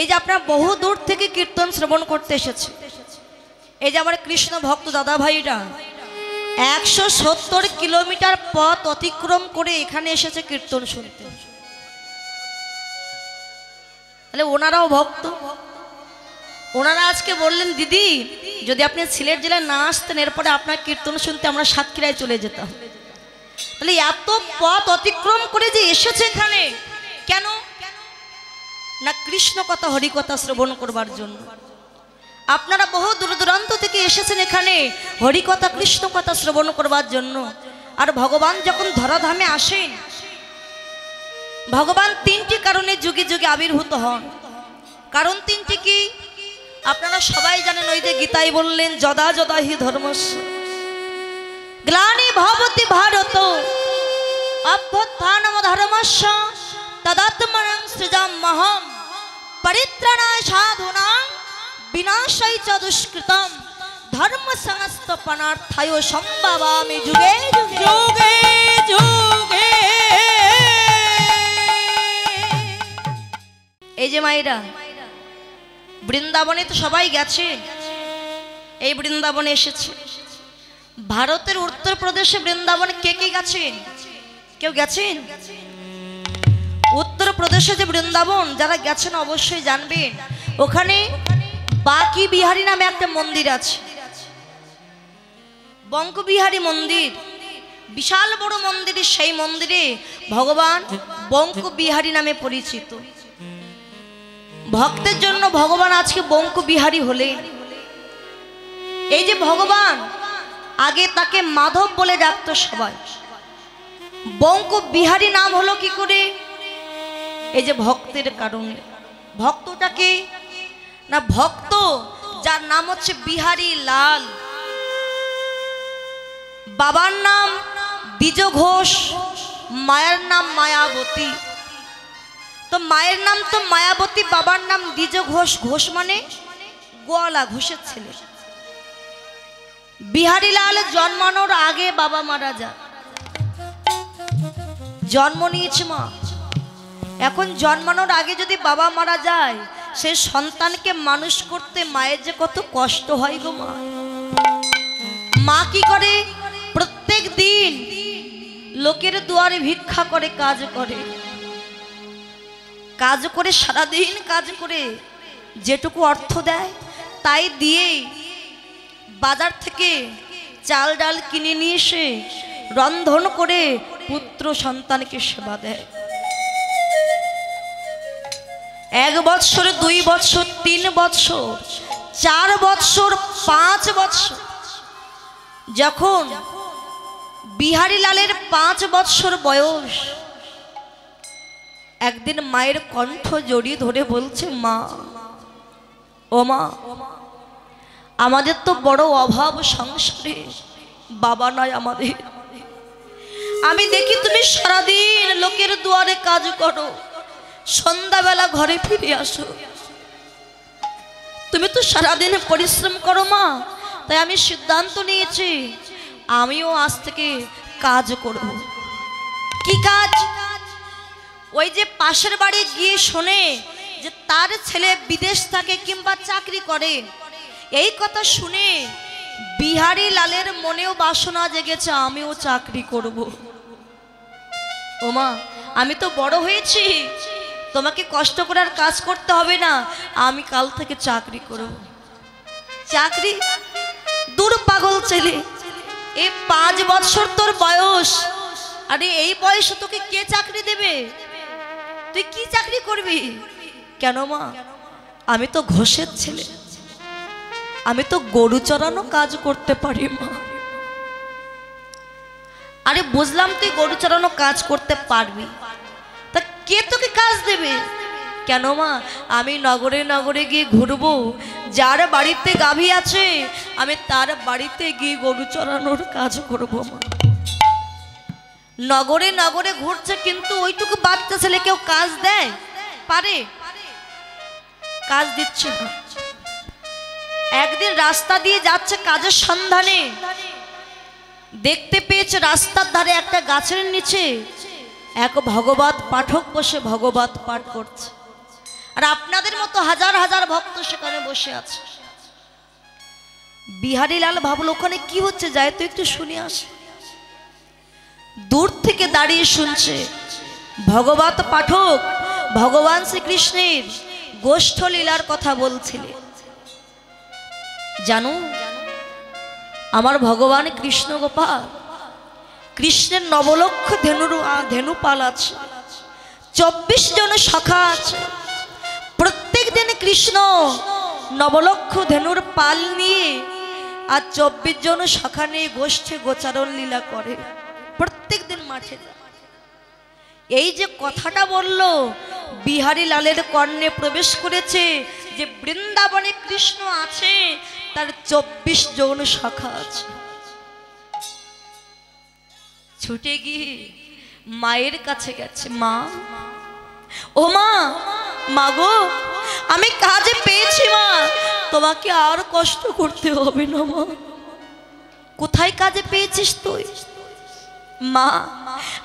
এই যে আপনারা বহু দূর থেকে কীর্তন শ্রবণ করতে এসেছে, এই যে আমার কৃষ্ণ ভক্ত দাদা ভাইরা 170 কিলোমিটার পথ অতিক্রম করে এখানে এসেছে কীর্তন শুনতে, তাহলে ওনারাও ভক্ত। ওনারা আজকে বললেন, দিদি যদি আপনি সিলেট জেলায় না আসতেন এরপরে আপনার কীর্তন শুনতে আমরা সাতক্ষীরায় চলে যেতাম। তাহলে এত পথ অতিক্রম করে যে এসেছে এখানে কেন? না কৃষ্ণ কথা হরি কথা শ্রবণ করবার জন্য। আপনারা বহু দূর দূরান্ত থেকে এসেছেন এখানে হরি কথা কৃষ্ণ কথা শ্রবণ করবার জন্য। আর ভগবান যখন ধরাধামে আসেন, ভগবান তিনটি কারণে যুগে যুগে আবির্ভূত হন। কারণ তিনটি কি আপনারা সবাই জানেন। ওই যে গীতায় বললেন, যদা যদা হি ধর্মস্য গ্লানি ভবতি ভারত অভ্যুত্থানম ধর্মস্য তদাত্মনং সৃজাম্যহম পরিত্রাণায় সাধুনাং বিনাশায় চ দুষ্কৃতম ধর্ম সংস্থাপনার্থায় সম্ভাবামি যুগে যুগে যুগে। এই যে মাইরা বৃন্দাবনে তো সবাই গেছে, এই বৃন্দাবনে এসেছে। ভারতের উত্তরপ্রদেশে বৃন্দাবনে কে কে গেছেন? কেউ গেছেন? উত্তরপ্রদেশে যে বৃন্দাবন, যারা গেছেন অবশ্যই জানবেন, ওখানে বাকি বিহারী নামে একটা মন্দির আছে, বঙ্কবিহারী মন্দির, বিশাল বড় মন্দির। সেই মন্দিরে ভগবান বঙ্কবিহারী নামে পরিচিত। ভক্তের জন্য ভগবান আজকে বঙ্কবিহারী হলেন। এই যে ভগবান, আগে তাকে মাধব বলে ডাকত সবাই, বঙ্কবিহারী নাম হলো কি করে? এই যে ভক্তের কারণে। ভক্তটাকে না, ভক্ত যার নাম হচ্ছে বিহারী লাল, বাবার নাম দ্বিজ ঘোষ, মায়ের নাম মায়াবতী। তো মায়ের নাম তো মায়াবতী, বাবার নাম দ্বিজ ঘোষ। ঘোষ মানে গোয়ালা, ঘোষের ছেলে। বিহারী লাল জন্মানোর আগে বাবা মারা যান, জন্ম নিয়েছে মা। এখন জন্মানোর আগে যদি বাবা মারা যায়, সে সন্তানকে মানুষ করতে মায়ের যে কত কষ্ট হয় গো মা। মা কি করে? প্রত্যেক দিন লোকের দুয়ারে ভিক্ষা করে, কাজ করে, কাজ করে, সারাদিন কাজ করে, যেটুকু অর্থ দেয় তাই দিয়ে বাজার থেকে চাল ডাল কিনে নিয়ে এসে রন্ধন করে পুত্র সন্তানকে সেবা দেয়। 1 বৎসর, 2 বৎসর, 3 বৎসর, 4 বৎসর, 5 বৎসর। যখন বিহারী লালের 5 বৎসর বয়স, একদিন মায়ের কণ্ঠ জড়িয়ে ধরে বলছে, মা ও মা, আমাদের তো বড় অভাব সংসারে, বাবা নয় আমাদের। আমি দেখি তুমি সারাদিন লোকের দুয়ারে কাজ করো, সন্ধ্যাবেলা ঘরে ফিরে আসো। তুমি তো সারাদিন পরিশ্রম করো মা, তাই আমি সিদ্ধান্ত নিয়েছি আমিও আজ থেকে কাজ করব। কি কাজ? ওই যে পাশের বাড়ি গিয়ে শোনে যে তার ছেলে বিদেশ থাকে কিংবা চাকরি করে, এই কথা শুনে বিহারী লালের মনেও বাসনা জেগেছে, আমিও চাকরি করব। ও মা, আমি তো বড় হয়েছি, তোমাকে কষ্ট করার কাজ করতে হবে না, আমি কাল থেকে চাকরি করব। চাকরি? দূর পাগল ছেলে, এই 5 বৎসর তোর বয়স, আরে এই বয়সে তোকে কে চাকরি দেবে? তুই কি চাকরি করবি? কেন মা, আমি তো ঘোষের ছেলে, আমি তো গরু চড়ানো কাজ করতে পারি মা। আরে বুঝলাম তুই গরু চড়ানো কাজ করতে পারবি, তা কে তোকে কাজ দেবে? কেন মা, আমি নগরে নগরে গিয়ে ঘুরবো, যার বাড়িতে গাভী আছে আমি তার বাড়িতে গিয়ে গরু চড়ানোর কাজ করবো মা। নগরে নগরে ঘুরছে, কিন্তু ওইটুকু বাচ্চা ছেলে কেউ কাজ দেয় পারে? কাজ দিচ্ছে না। একদিন রাস্তা দিয়ে যাচ্ছে কাজের সন্ধানে, দেখতে পেয়েছে রাস্তার ধারে একটা গাছের নিচে এক ভগবত পাঠক বসে ভগবত পাঠ করছে। और आपनादेर मतो हजार हजार भक्त सेखाने बसे आछे। बिहारीलाल भाबल ओखाने कि होच्छे जाय तो एकटु शुने आसि। दूर थेके दाड़िये शुनछे भगवत पाठक भगवान श्रीकृष्णेर गोष्ठ लीलार कथा बोलछिलेन। जानो आमार भगवान कृष्ण गोपाल कृष्णेर नवलक्ष धेनुर धेनुपाल आछे। 24 जन शाखा आछे। प्रत्येक दिन कृष्ण नवलक्ष धेनुर पाल निये आज 24 जन शाखा निये गोष्ठे गोचारण लीला करे। प्रत्येक दिन माठे जाय। एई जे कथाटा बोललो बिहारी लालेर कर्णे प्रवेश करेछे जे बृंदावने कृष्ण आछे तार 24 जन शाखा आछे। छुटे गिये मायेर काछे गेछे। मा ओ मा मागो आमी काजे पेयेछि मा तोमाके आर कष्ट करते होबे ना। मा कोथाय काजे पेयेछिस तुई? मा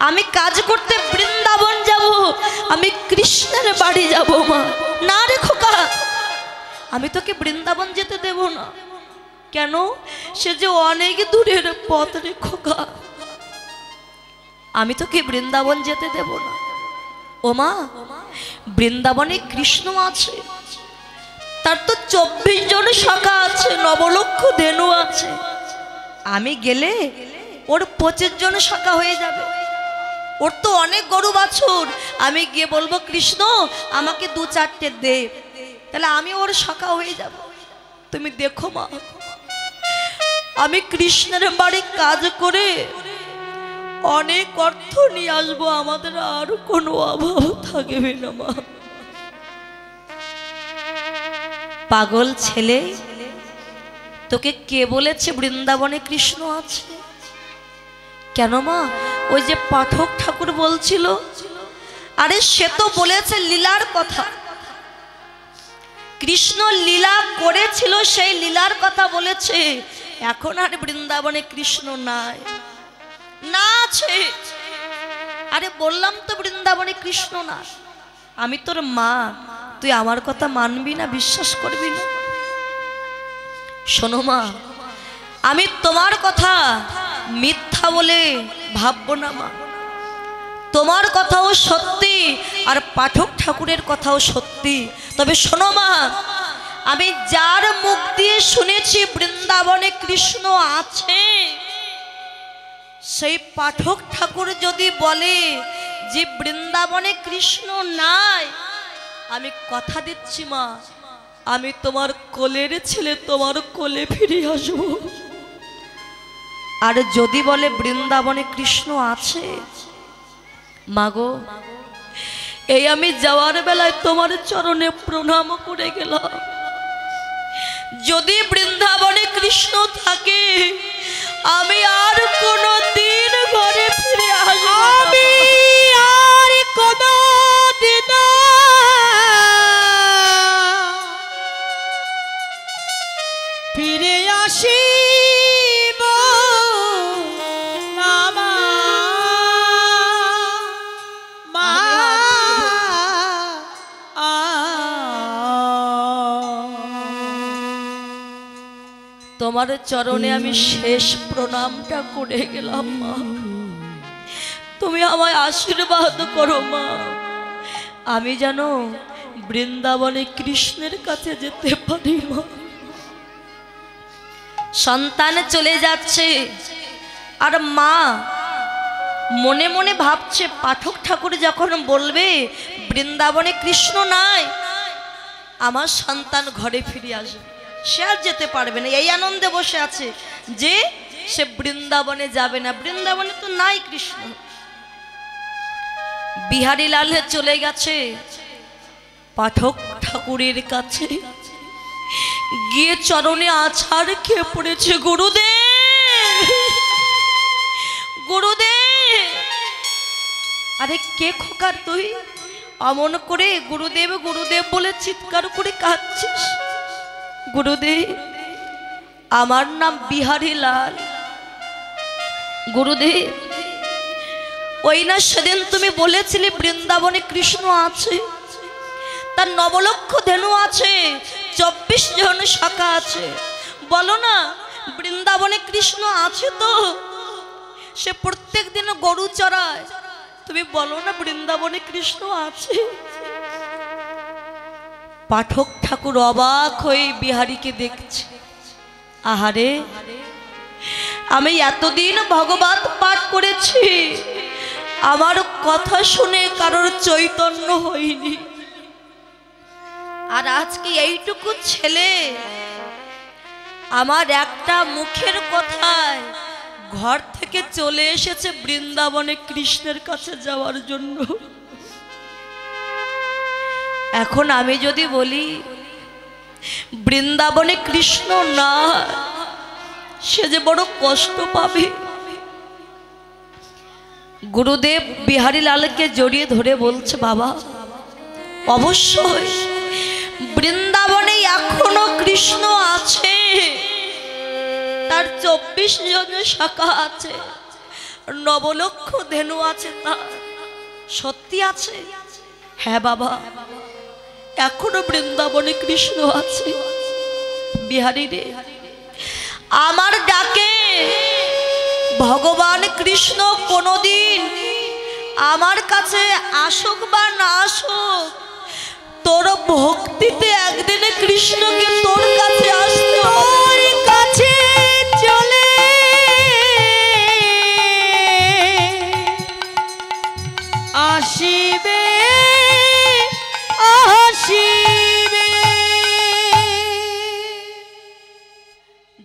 आमी काज करते वृंदावन जाबो, आमी कृष्णेर बाड़ी जाबो। मा ना रे खोका आमी तोके वृंदावन जेते देबो ना। केन? से जे अनेक दूरेर पथ रे खोका, आमी तोके वृंदावन जेते देबो ना। ओ मा वृंदावने कृष्ण आछे, तार तो 24 जन शाखा आछे, नवलक्ष धेनु आछे। आमी गेले और 25 जन शाखा हो जाए। और तो अनेक गरु बाछुर, आमी गिये बोलबो कृष्ण आमाके दो चारटे दे, ताहले आमी और शाखा हो जाब। तुमी देखो मा आमी कृष्णेर बाड़ी काज करे अनेक अर्थ निये आसबो, आमादेर आर कोनो अभाव थाकबे ना। मा पागल छेले तोके के बोलेछे वृंदावने कृष्ण आछे? কেন মা ওই যে পাঠক ঠাকুর বলছিল। আরে সে তো বলেছে লীলার কথা, কৃষ্ণ লীলা করেছিল, সেই লীলার কথা বলেছে। এখন আর বৃন্দাবনে কৃষ্ণ নাই, না আছে। আরে বললাম তো বৃন্দাবনে কৃষ্ণ না। আমি তোর মা, তুই আমার কথা মানবি না, বিশ্বাস করবি না? শোনো মা, আমি তোমার কথা मिथ्या बोले भावबो ना। मा तोमार कथाओ सत्य और पाठक ठाकुरेर कथाओ सत्य। तबे शोनो मा, आमी जार मुख दिये शुनेछि बृंदावने कृष्ण आछे, सेई पाठक ठाकुर जदि बोले जे बृंदावने कृष्ण नाई, आमी कथा दिच्छि मा, आमी तोमार कोलेर छेले तोमार कोले फिरे आसबो। और जदि बोले बृंदावने कृष्ण आछे, मागो एई आमी जावार बेलाय तोमार चरणे प्रणाम करे गेलाम। जदि बृंदावने कृष्ण थाके आमी आर कोनो दिन घरे फिरे आसबो ना। आमी आर कोनो दिन फिरे आसि तुम्हारे चरणे आमी शेष प्रणामटा करे गेलाम। मा तुमी आमाय आशीर्वाद करो मा, आमी जानो बृंदावने कृष्णेर काछे जेते पारी। मा सन्तान चले जाच्छे आर मा मने मने भाबछे पाठक ठाकुर जखन बोलबे बृंदावने कृष्ण नाई, आमार सन्तान घरे फिरे आसबे, से आर जेते पारबे ना। एई आनंदे बसे आछे जे से बृंदावने जाबे ना, बृंदावने तो नाई कृष्ण। बिहारीलाल चले गेछे पाठक ठाकुरेर काछे, गिये चरणे आछाड़ खेये पड़ेछे। गुरुदेव गुरुदेव। अरे के खोकार तुई अमन करे गुरुदेव गुरुदेव बोले चित्कार करे काच्छिस? गुरुदेव आमार नाम बिहारीलाल। गुरुदेव ओई ना सेदिन तुमी बोलेছিলে বৃন্দাবনে কৃষ্ণ আছে, तार नवलक्ष धेनु आछे 24 जन शाखा आछे। बोलो ना बृंदावने कृष्ण आछे तो से प्रत्येक दिन गरु चराय। तुमी बोलो ना बृंदावने कृष्ण आछे। पाठक ठाकुर अबाक हये बिहारी के देखछे। आहारे आमी एतदिन भगवत पाठ करेछि आमार कथा शुने कारोर चैतन्य हयनि। और आज के एइटुकु छेले आमार एकटा मुखेर कथाय घर थेके चले एसेछे बृंदावने कृष्णेर काछे जावार जोन्नो। एखोन आमी जोदि बोली बृंदावने कृष्ण ना से जे बड़ कष्ट पाबे। गुरुदेव बिहारी लाल के जड़िए धरे बोलछे बाबा अवश्य বৃন্দাবনে এখনো কৃষ্ণ আছে তার 24 জন শাখা আছে নবলক্ষ ধেনু আছে তার সত্যি আছে। হ্যাঁ বাবা এখনো বৃন্দাবনে কৃষ্ণ আছে। বিহারী রে আমার ডাকে ভগবান কৃষ্ণ কোনোদিন আমার কাছে আসুক বা না আসুক तोर भक्ति ते एक दिन कृष्ण के तोर काछे आसते होबे। काछे चले आशिबे आशिबे।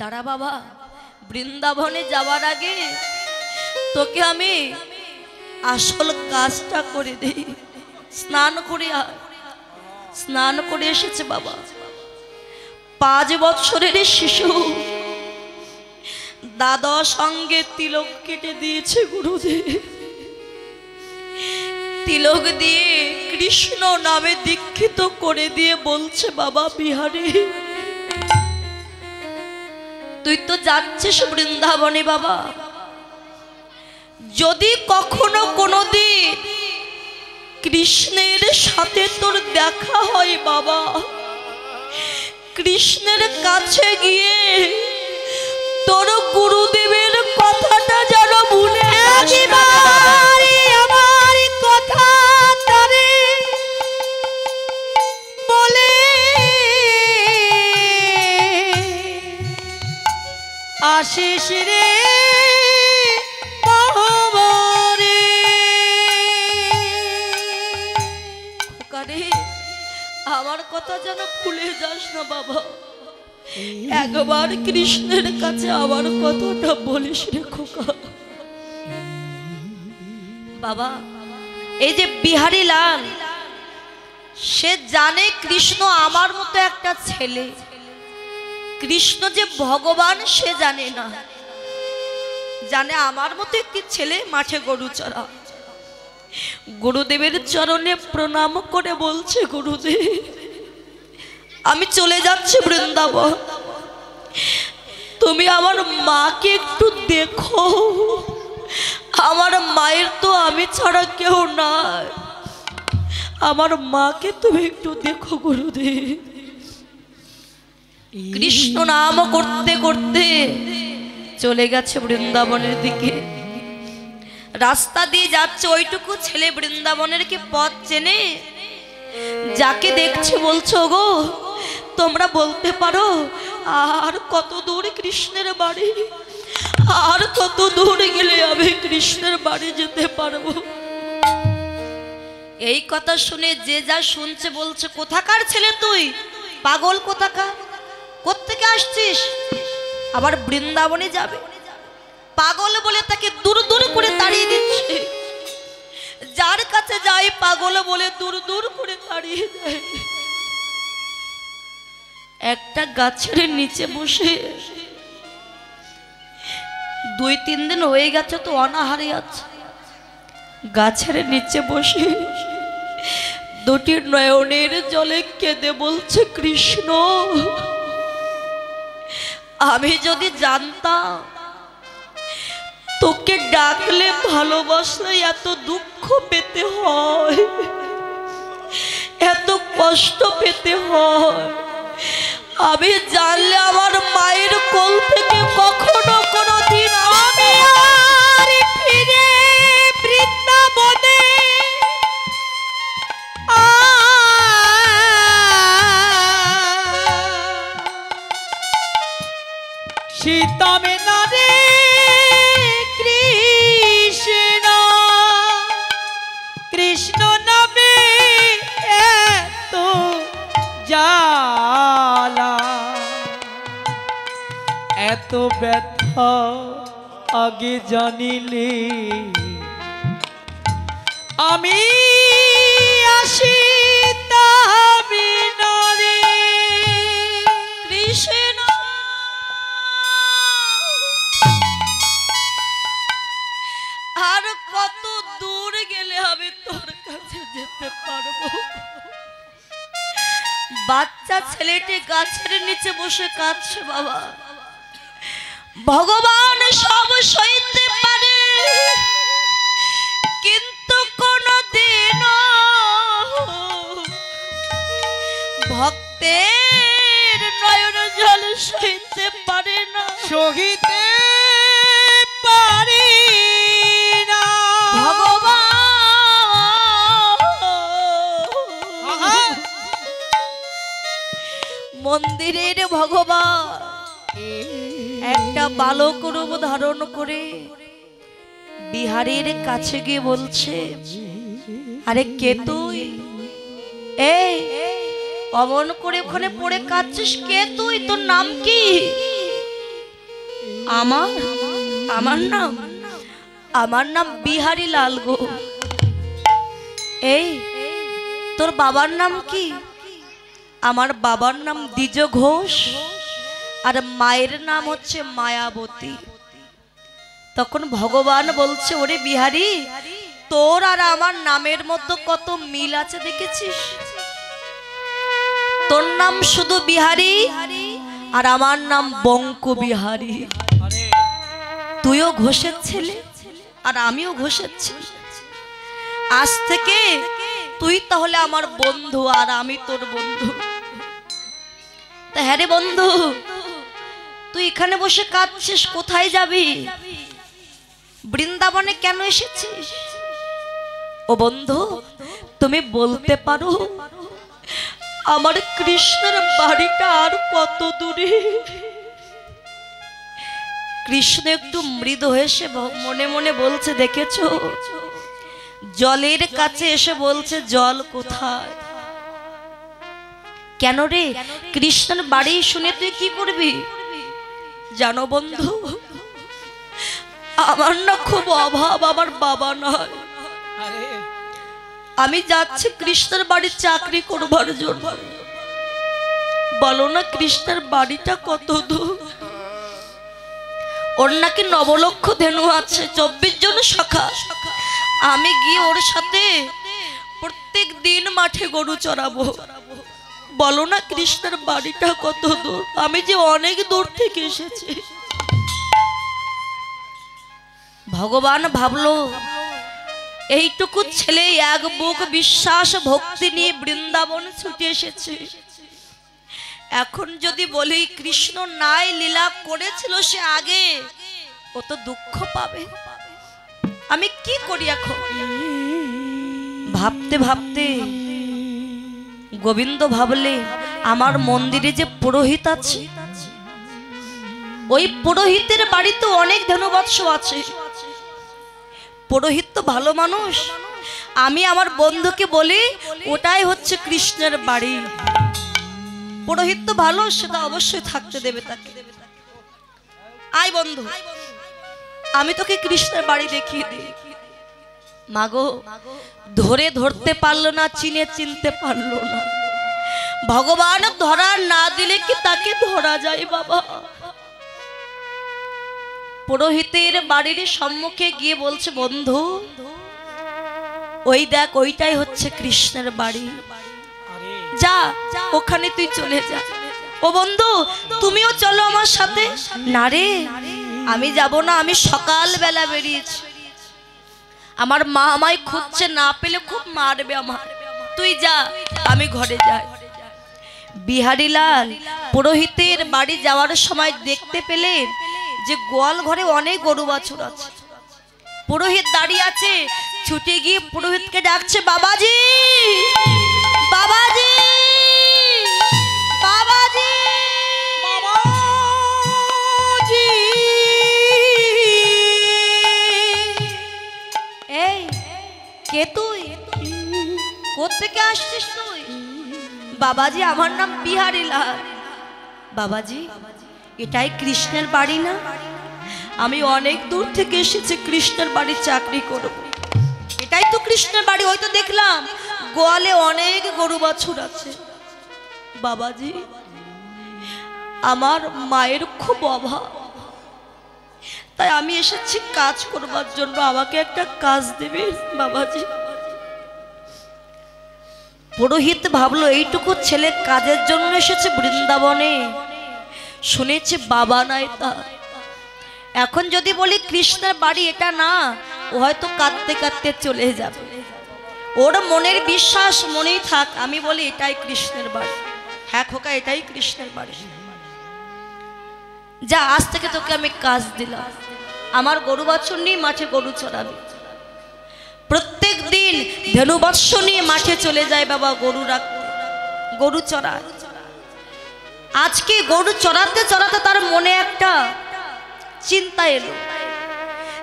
दाड़ा बाबा बृंदावने जावार आगे तोके आमी आसल काजटा करे देई। स्नान करे स्नान करे एसेछे बाबा 5 বছরের शिशु दादा संगे तिलक केटे दिए गुरुदेव तिलक दिए कृष्ण नामे दीक्षित करे दिए बोलछे बाबा बिहारी तुई तो जाच्छिस बृंदावने बाबा जदि कखनो कोनो दिन कृष्णेर साथे तोर देखा हय बाबा कृष्णेर काछे गिये तोर गुरुदेवेर कथाटा जेन भुले जाबारे। आमार कथा तारे बोले आशीष रे कथा जान भूले जास ना बाबा एक बार कृष्णेर काछे आमार कथाटा बोलिस रे खोका। बाबा एई जे बिहारी लाल से जाने कृष्ण आमार मतो एकटा छेले कृष्ण जे भगवान से जाने ना जाने आमार मतो एकटी छेले माठे गरु चरा। गुरुदेवेर चरणे प्रणाम करे बोलछे गुरुदेव आमी चले जाच्छी बृंदावन तुमी आमार माके एकटू देखो आमार मायेर तो आमी छाड़ा केउ नाय आमार माके तुमी एकटू देखो गुरुदेव। कृष्ण नाम करते करते चले गेछे बृंदावनेर दिके। रास्ता दिए जाच्छे ओइटुकु छेले बृंदावनेर के पथ चेने जाके देखछे बोलछो गो तोमरा बोलते पारो आर कत दूर कृष्णेर बाड़ी आर कत दूर गेले आमी कृष्णेर बाड़ी जेते पारबो। एई कथा शुने जे जा शुनछे बोलछे कोथाकार छेले तुई पागल कोथाकार कोत्थेके आसछिस आबार बृंदावने जाबे पागल बोले ताके दूर दूर करे ताड़िये दिच्छे। जार काछे जाई पागल बोले दूर दूर करे ताड़िये देय। एकटा गाछेर नीचे बसे 2-3 दिन होये गेछे तो अनाहारे आछे। गाछेर नीचे बसे दुटी नयनेर जले केदे बोलछे कृष्ण आमी जदि जानताम तोके डाकले भालोबासले एत दुख पेते हय। तो कष्ट पेते आमी जानले आमार मायेर कोल थेके कखनो कोनो दिन आमी आर फिरे বৃন্দাবনে সীতামে না রে কৃষ্ণ কৃষ্ণ নামে এত জালা এত ব্যথা আগে জানিলে আমি আসিতাম না রে কৃষ্ণ আর কত দূর গেলে আমি তোর কাছে যেতে পারবো বাচ্চা ছেলেটি গাছের নিচে বসে কাঁদছে বাবা ভগবান সব সইতে পারে কিন্তু কোনদিন ভক্তের নয়ন জল সইতে পারে না সহিতে পারে না ভগবান মন্দিরের ভগবান একটা বালক রূপ ধারণ করে বিহারীর কাছে গিয়ে বলছে আরে কে তুই এই অমন করে ওখানে পড়ে কাঁদছিস কে তুই তোর নাম কি আমার নাম বিহারী লাল গো এই তোর বাবার নাম কি আমার বাবার নাম দ্বিজ ঘোষ আর মায়ের নাম হচ্ছে মায়াবতী তখন ভগবান বলছে ওরে বিহারী তোর আর আমার নামের মধ্যে কত মিল আছে দেখেছিস তোর নাম শুধু বিহারী আর আমার নাম বঙ্কু বিহারী তুইও ঘোষের ছেলে আর আমিও ঘোষের ছেলে আজ থেকে তুই তাহলে আমার বন্ধু আর আমি তোর বন্ধু তা হ্যাঁ রে বন্ধু তুই এখানে বসে কাঁদছিস কোথায় যাবি বৃন্দাবনে কেন এসেছিস ও বন্ধু তুমি বলতে পারো আমার কৃষ্ণের বাড়িটা আর কত দূরে কৃষ্ণ একটু মৃদু হয়ে সে মনে মনে বলছে দেখেছো জলের কাছে এসে বলছে জল কোথায় কেন রে কৃষ্ণের বাড়ি শুনে তুই কি করবি জানো বন্ধু আমার না খুব অভাব আমার বাবা নয় আমি যাচ্ছি কৃষ্ণের বাড়ি চাকরি করবার জন্য বলো না কৃষ্ণের বাড়িটা কত দূর ওর নাকি নবলক্ষ ধেনু আছে 24 জন শাখা আমি গিয়ে ওর সাথে প্রত্যেক দিন মাঠে গরু চড়াবো বলো না কৃষ্ণের বাড়িটা কত দূর আমি যে অনেক দূর থেকে এসেছি ভগবান ভাবলো এইটুকু ছেলে এক বুক বিশ্বাস ভক্তি নিয়ে বৃন্দাবন ছুটে এসেছে এখন যদি বলি কৃষ্ণ নাই লীলা করেছিল সে আগে ও তো দুঃখ পাবে আমি কি করি এখন ভাবতে ভাবতে গোবিন্দ ভাবলে আমার মন্দিরে যে পুরোহিত আছে ওই পুরোহিতের বাড়িতে অনেক ধনবৎস আছে পুরোহিত তো ভালো মানুষ আমি আমার বন্ধুকে বলি ওটাই হচ্ছে কৃষ্ণের বাড়ি পুরোহিত তো ভালো সেটা অবশ্যই থাকতে দেবে তাকে আয় বন্ধু আমি তোকে কৃষ্ণের বাড়ি দেখিয়ে দিই মাগো ধরে ধরতে পারলো না চিনে চিনতে পারলো না ভগবান ধরা না দিলে কি তাকে ধরা যায় বাবা পুরোহিতের বাড়ির সম্মুখে গিয়ে বলছে বন্ধু ওই দেখ ওইটাই হচ্ছে কৃষ্ণের বাড়ি যা ওখানে তুই চলে যা ও বন্ধু তুমিও চলো আমার সাথে না রে আমি যাব না আমি সকালবেলা বেরিয়েছি আমার মা আমায় খুঁজছে না পেলে খুব মারবে আমার তুই যা আমি ঘরে যাই। বিহারীলাল পুরোহিতের বাড়ি যাওয়ার সময় দেখতে পেলেন যে গোয়াল ঘরে অনেক গরু বাছুর আছে। পুরোহিত দাঁড়িয়ে আছে, ছুটে গিয়ে পুরোহিতকে ডাকছে, বাবাজি বাবাজি বাবাজি বাবাজি। এই কে তুই, কোত্থেকে আসছিস তুই? বাবাজি আমার নাম বিহারীলাল। বাবাজি এটাই কৃষ্ণের বাড়ি না? আমি অনেক দূর থেকে এসেছি, কৃষ্ণের বাড়ি চাকরি করব। এটাই তো কৃষ্ণের বাড়ি, ওই তো দেখলাম গোয়ালে অনেক গরু বাছুর আছে। বাবাজি আমার মায়ের খুব অভাব, তাই আমি এসেছি কাজ করবার জন্য, আমাকে একটা কাজ দেবে বাবাজি। পুরোহিত ভাবলো এইটুকু ছেলে কাজের জন্য এসেছে বৃন্দাবনে, শুনেছে বাবা নাই তার। এখন যদি বলি কৃষ্ণের বাড়ি এটা না, ও হয়তো কাঁদতে কাঁদতে চলে যাবে। ওর মনের বিশ্বাস মনেই থাক, আমি বলি এটাই কৃষ্ণের বাড়ি। হ্যাঁ খোকা, এটাই কৃষ্ণের বাড়ি, যা আজ থেকে তোকে আমি কাজ দিলাম। আমার গরু বাছুর নিয়ে মাঠে গরু চড়াবে, প্রত্যেক দিন ধেনু বৎস নিয়ে মাঠে চলে যায় বাবা গরু রাখতে, গরু চড়ায়। আজকে গরু চড়াতে চড়াতে তার মনে একটা চিন্তা এলো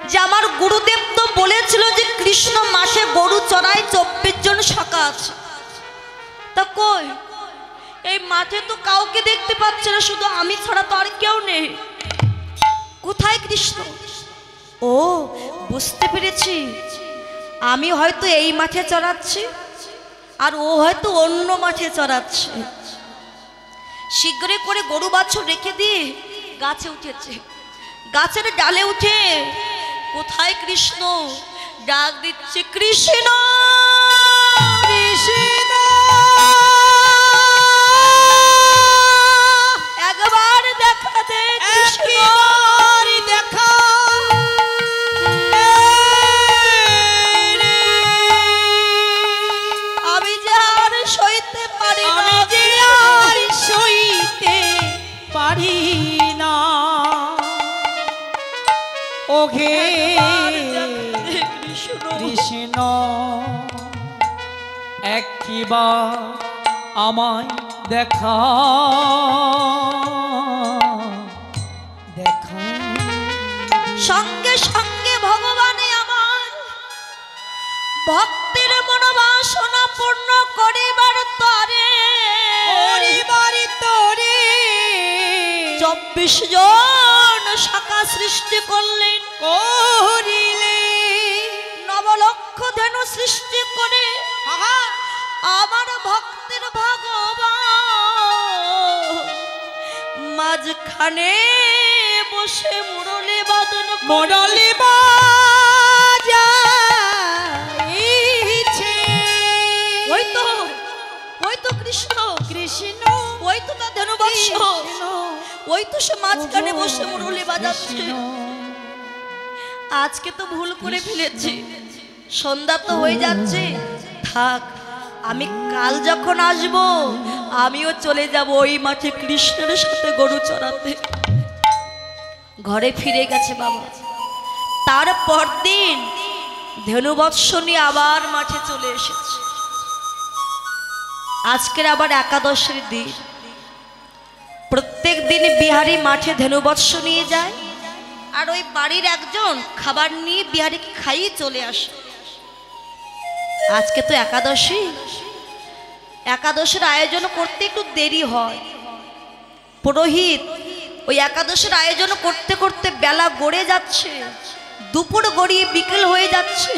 যে আমার গুরুদেব তো বলেছিল যে কৃষ্ণ মাসে গরু চড়ায় 24 জন শাখা আছে, তা কই এই মাঠে তো কাউকে দেখতে পাচ্ছে না, শুধু আমি ছাড়া তো আর কেউ নেই, কোথায় কৃষ্ণ? ও বুঝতে পেরেছি, আমি হয়তো এই মাঠে চড়াচ্ছি আর ও হয়তো অন্য মাঠে চড়াচ্ছে। শীঘ্রই করে গরু বাছুর রেখে দিয়ে গাছে উঠেছে, গাছের ডালে উঠে কোথায় কৃষ্ণ ডাক দিচ্ছে, কৃষ্ণ কৃষ্ণ। একবার দেখা দে দেখা, আমি যে আর সইতে পারি না, আর সইতে পারি না, ওঘে কৃষ্ণ একবার আমায় দেখা দেখা। সঙ্গে সঙ্গে ভগবানে আমার ভক্তের মনোবাসনা পূর্ণ করিবার তরে করিবারি তরে 24 জন শাখা সৃষ্টি করলেন, করিলেন 9 লক্ষ ধেনু সৃষ্টি করে আমার ভক্তের ভগবান মাঝখানে বসে মুরলি বাদন মুরলি বাজাইছে। ওই তো কৃষ্ণ কৃষ্ণ, ওই তো তার ধনুবংশ, ওই তো সে মাঝখানে বসে মুরলি বাজাচ্ছে। আজকে তো ভুল করে ফেলেছি, সন্ধ্যা তো হয়ে যাচ্ছে, থাক আমি কাল যখন আসব আমিও চলে যাব ওই মাঠে কৃষ্ণের সাথে গরু চড়াতে। ঘরে ফিরে গেছে বাবা। তারপর দিন ধেনুবৎসনি আবার মাঠে চলে এসেছে। আজকের আবার একাদশীর দিন। প্রত্যেক দিন বিহারী মাঠে ধেনুবৎস নিয়ে যায়, আর ওই বাড়ির একজন খাবার নিয়ে বিহারীকে খাইয়ে চলে আসে। আজকে তো একাদশী, একাদশীর আয়োজন করতে একটু দেরি হয়। পুরোহিত ওই একাদশীর আয়োজন করতে করতে বেলা গড়ে যাচ্ছে, দুপুর গড়িয়ে বিকেল হয়ে যাচ্ছে।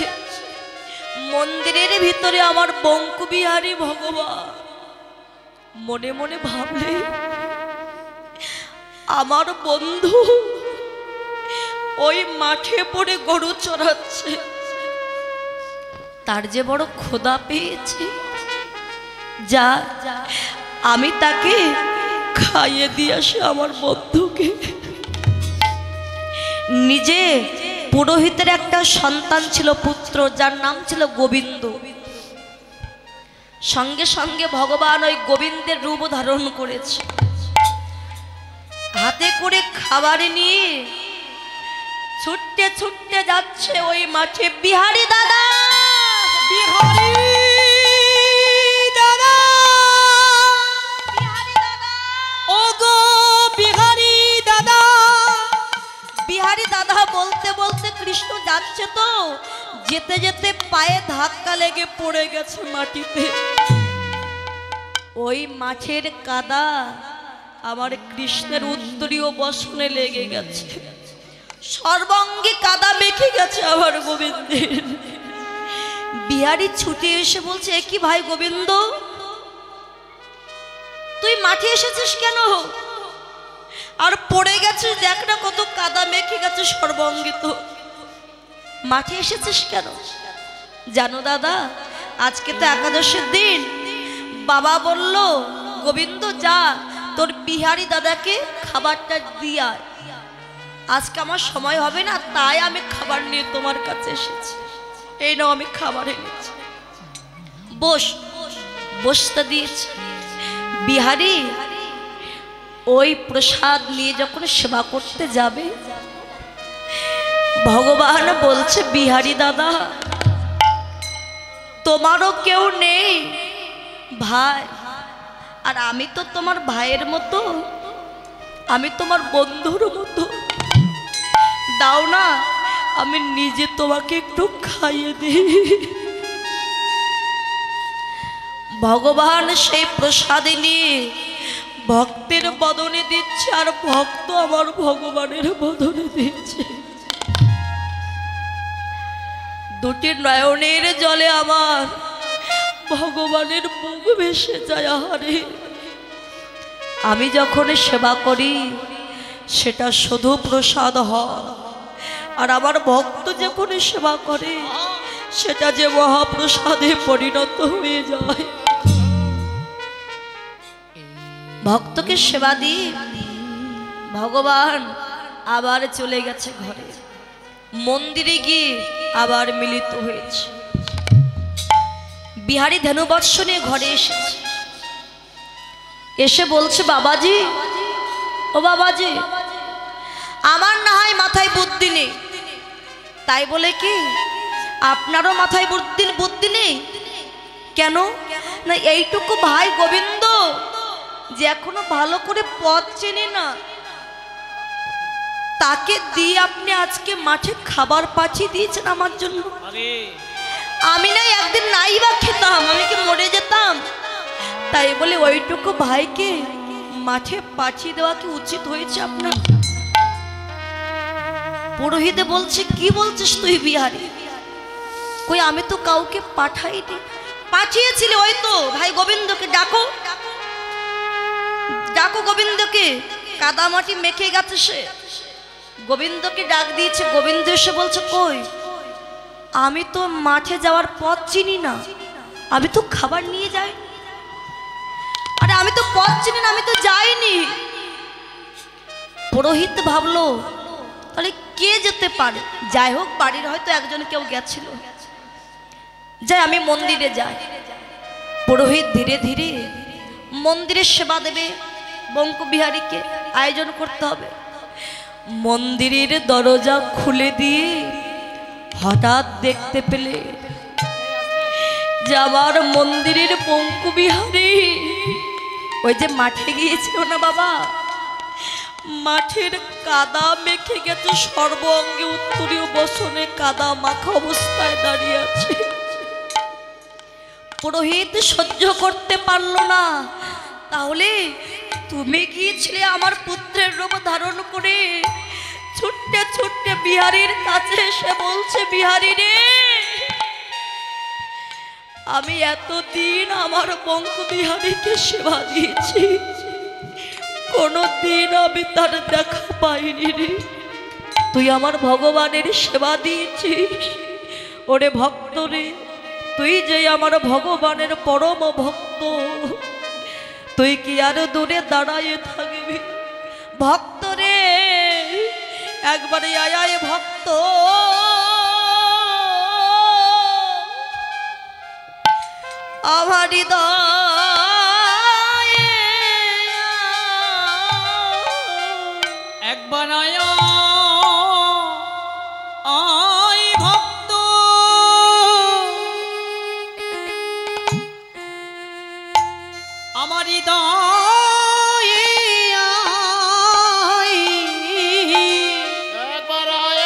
মন্দিরের ভিতরে আমার বঙ্কবিহারী ভগবান মনে মনে ভাবলে, আমার বন্ধু ওই মাঠে পড়ে গরু চড়াচ্ছে, তার যে বড় ক্ষুধা পেয়েছে, যা আমি তাকে খাইয়ে দিয়ে আসি আমার বন্ধুকে। নিজে পুরোহিতের একটা সন্তান ছিল, পুত্র, যার নাম ছিল গোবিন্দ। संगे संगे भगवान ओई गोविंदेर रूप धारण करेछे। हाथे करे खाबार निये छुट्टे छुट्टे जाच्छे ओई माठे बिहारी दादा। बिहारी कृष्ण जाच्छे तो जेते जेते पाये धक्का लेगे पड़े गेछे माटिते। ओई माछेर कादा आमार कृष्णेर उत्तरीय बसने लेगे गेछे, सर्वांगी कादा मेखे गेछे आमार गोविंदेर। बिहारी छुटे एसे बोलछे, एकी भाई गोविंद तुई माठे एसेछिस केन? आर पड़े गेछे देख ना कत कादा मेखे गेछे सर्वांगी। तो माथे एसेछिस केन? जानो दादा आजके तो एकादशीर दिन। बाबा बोलल, गोविंद जा तोर बिहारी दादाके खाबारटा दिये आय, आजके आमार समय होबे ना, ताई आमी खाबार निये तोमार काछे एसेछि। एई नाओ आमी खाबार এনেছি, बस बसते दिয়েছি। बिहारी ओई प्रसाद निये जखन सेवा करते जाबे, भगवान बोलছে, बिहारी दादा তোমারও কেউ নেই ভাই, আর আমি তো তোমার ভাইয়ের মতো, আমি তোমার বন্ধুর মতো। দাও না আমি নিজে তোমাকে একটু খাইয়ে দিই। ভগবান সেই প্রসাদ নিয়ে ভক্তের বদনে দিচ্ছে, আর ভক্ত আমার ভগবানের বদনে দিচ্ছে। দুটি নয়নের জলে আমার ভগবানের মুখ ভেসে যায়। আহারে, আমি যখন সেবা করি সেটা শুধু প্রসাদ হয়, আর আমার ভক্ত যখন সেবা করে সেটা যে মহাপ্রসাদে পরিণত হয়ে যায়। ভক্তকে সেবা দিয়ে ভগবান আবার চলে গেছে ঘরে। মন্দিরে গিয়ে আবার মিলিত হয়েছে। বিহারি ধনুবর্ষ নিয়ে ঘরে এসেছে, এসে বলছে, বাবাজি ও বাবাজি, আমার না হয় মাথায় বুদ্ধি নেই, তাই বলে কি আপনারও মাথায় বুদ্ধি নেই? কেন না, এইটুকু ভাই গোবিন্দ যে এখনো ভালো করে পথ চেনে না, ताके दिए अपने आज के माठे खाबार पाछी दिए आमार जोन्नो। आमी ना एकदिन नाई बा खेताम, आमी कि मरे जेताम? ताई बोले ओइटुकु भाई के माठे पाछी देवा कि उचित होयेछे आपनार? पुरोहिते बोलछे, कि बोलछिस तुई बिहारी? कोई आमी तो काउके पाठाइनि। पाठियेछिले ओई तो भाई गोविंदके, डाको डाको गोविंदके, कादा माटी मेखे गेछे से। गोविंद के डाक दिए गोविंद से बोल, कोई आमी तो माठे जावार पथ चिनी ना, आमी तो खाबार निये जाई। अरे आमी तो पथ चिनी ना, आमी तो जाईनी। पुरोहित भावलो ताहले के जेते पारे, जाई होक बाड़ीर हयतो एकजन केउ गेछिलो, जाई आमी मंदिरे जाई। पुरोहित धीरे धीरे मंदिरे सेवा देबे, बंक बिहारीके आयोजन करते होबे। मंदिर दरजा खुले दिए हठात देखते पेले जावार मंदिर पंकु बिहारी ओई जे माठे गियेछिलो ना बाबा, माठेर कादा मेखे गेछे सर्वांगी, उत्तरीय बसने कादा माखा अवस्थाय दाड़िये आछे। पुरोहित सह्य करते पारलो ना, ताहले তুমি গিয়েছিলে আমার পুত্রের রূপ ধারণ করে? ছুটতে ছুটতে বিহারীর কাছে এসে বলছে, বিহারী রে, আমি এতদিন আমার বঙ্ক বিহারীকে সেবা দিয়েছি, কোনোদিন আমি তার দেখা পাইনি রে। তুই আমার ভগবানের সেবা দিয়েছিস। ওরে ভক্ত রে, তুই যে আমার ভগবানের পরম ভক্ত, তুই কি আর দূরে দাঁড়ায় থাকবি? ভক্ত রে একবারে আয় ভক্ত। আমার হৃদয়ে একবার আয় আই ভক্ত আমার হৃদয়ে আয় একবার আয়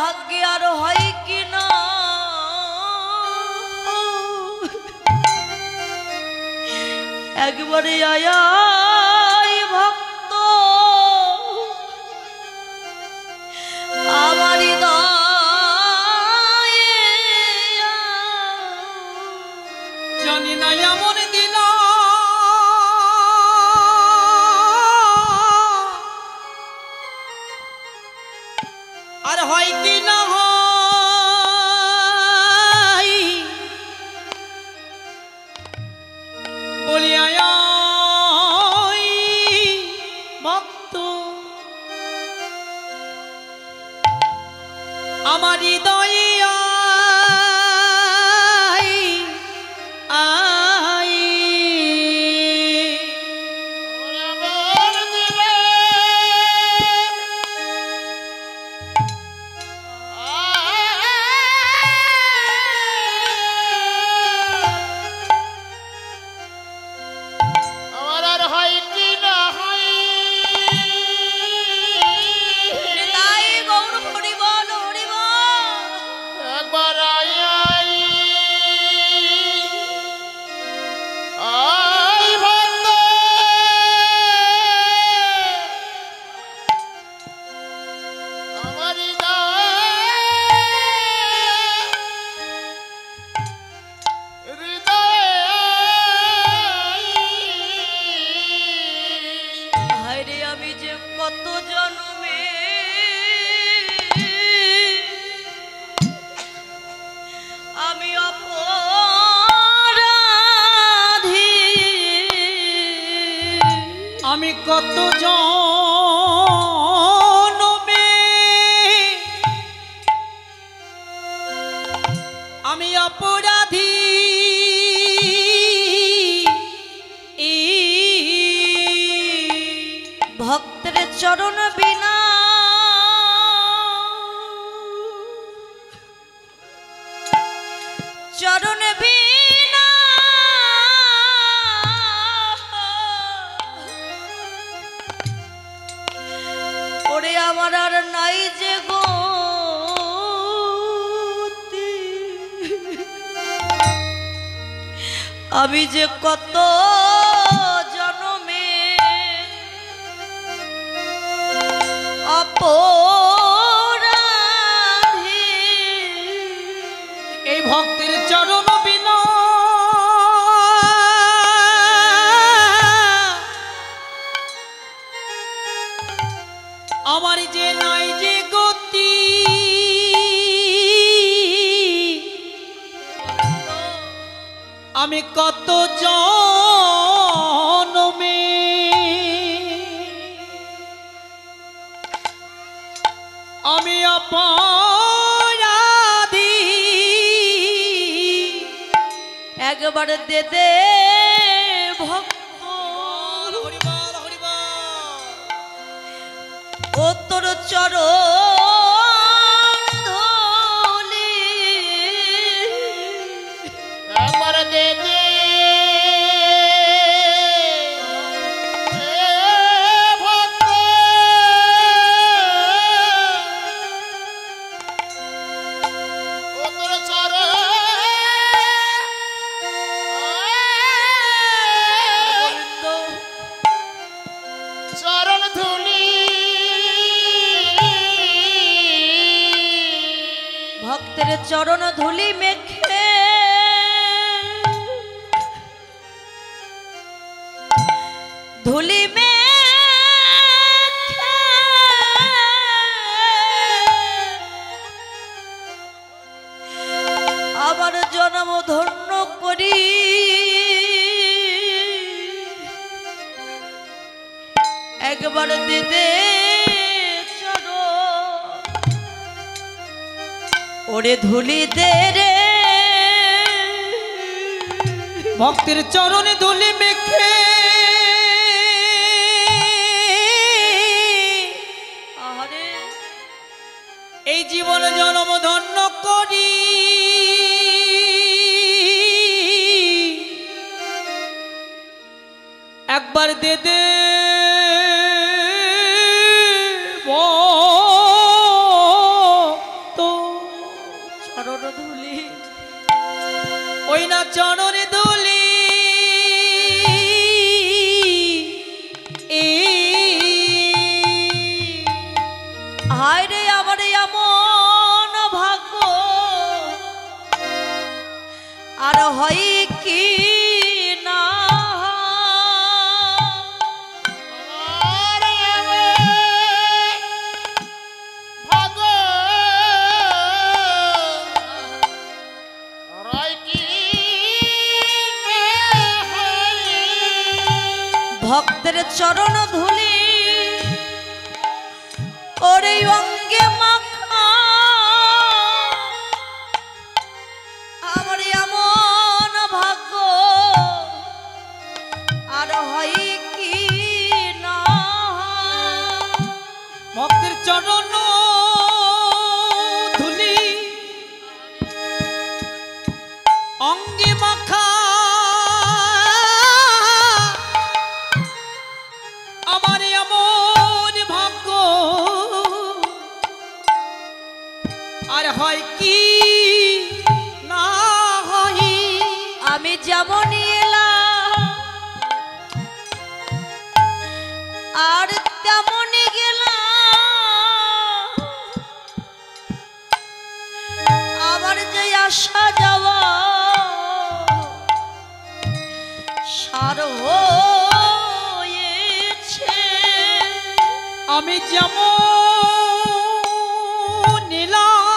भाग्य आर है कि ना एक बार आया भक्त हमारी जानी ना मन दिन আর হয় কি না হয় বলি আয় ভক্ত আমার হৃদয়ে কত জনমে আমি অপরাধী ভক্তের চরণ বিনা চরণ अभी जे कत जन्मे अपराधी ए भक्तिर चरण बिना हमारी जे नाई जे আমি কত জনমে আমি অপরাধী একবার দে দে ভক্ত ও তোর চরণ চরণ ধুলি चरण धूलि मेखे धूलि में আমার জনম ধন্য করি একবার দিতে চলো ওরে ধুলি দে রে ভক্তির চরণে ধুলি মেখে আরে এই জীবন জনম ধন্য করি একবার দে দে চরণে ধুলি হায় রে আমার এমন ভাগ্য আর হয় কি না ভক্তের চরণ ধুলি ওরে অঙ্গে মাখা আমার এমন ভাগ্য আর হয় কি না ভক্তের চরণ ধুলি অঙ্গে মাখা যেমনি এলাম আর তেমনি গেলাম আমার যে আশা যাওয়া সার হয়েছে আমি যেমন নিলাম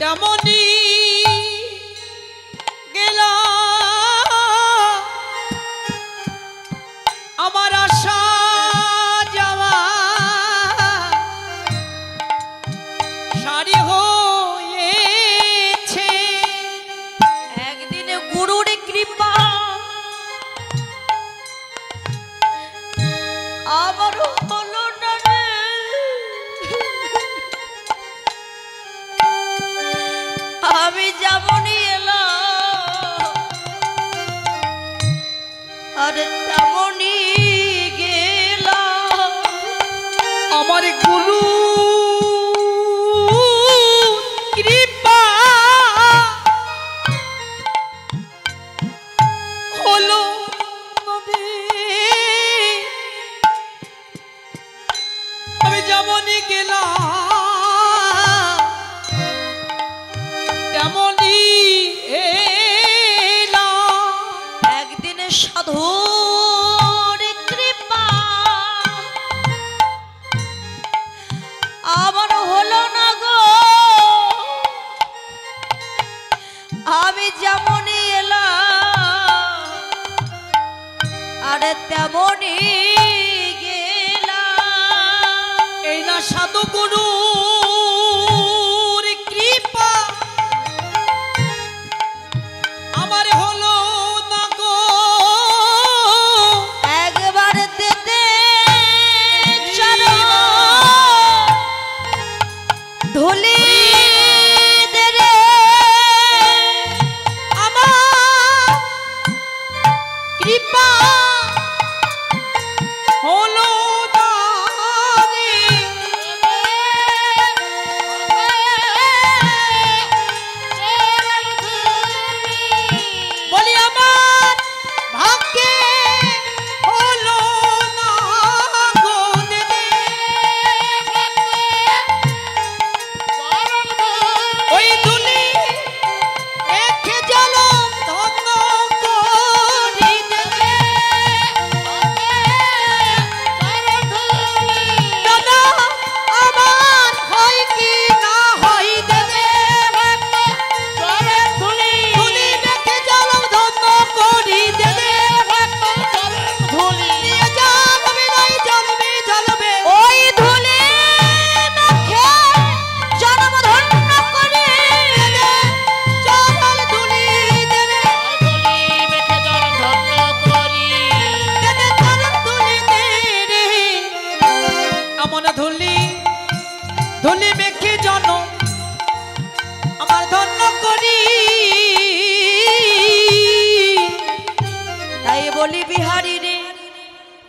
তেমনি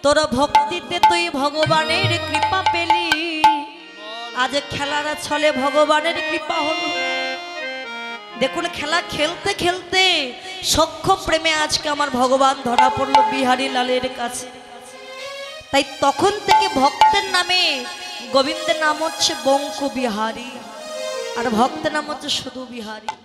तोरा भक्ति ते तुई भगवानेर कृपा पेली आज खेलार छले भगवानेर कृपा हलो देखुन खेला खेलते खेलते सख्य प्रेमे आज के आमार भगवान धरा पड़ल बिहारी लालेर काछे ताई तखन थेके भक्तेर नामे गोविंदेर नाम हच्छे बंक बिहारी और भक्तेर नाम हच्छे शुधु बिहारी।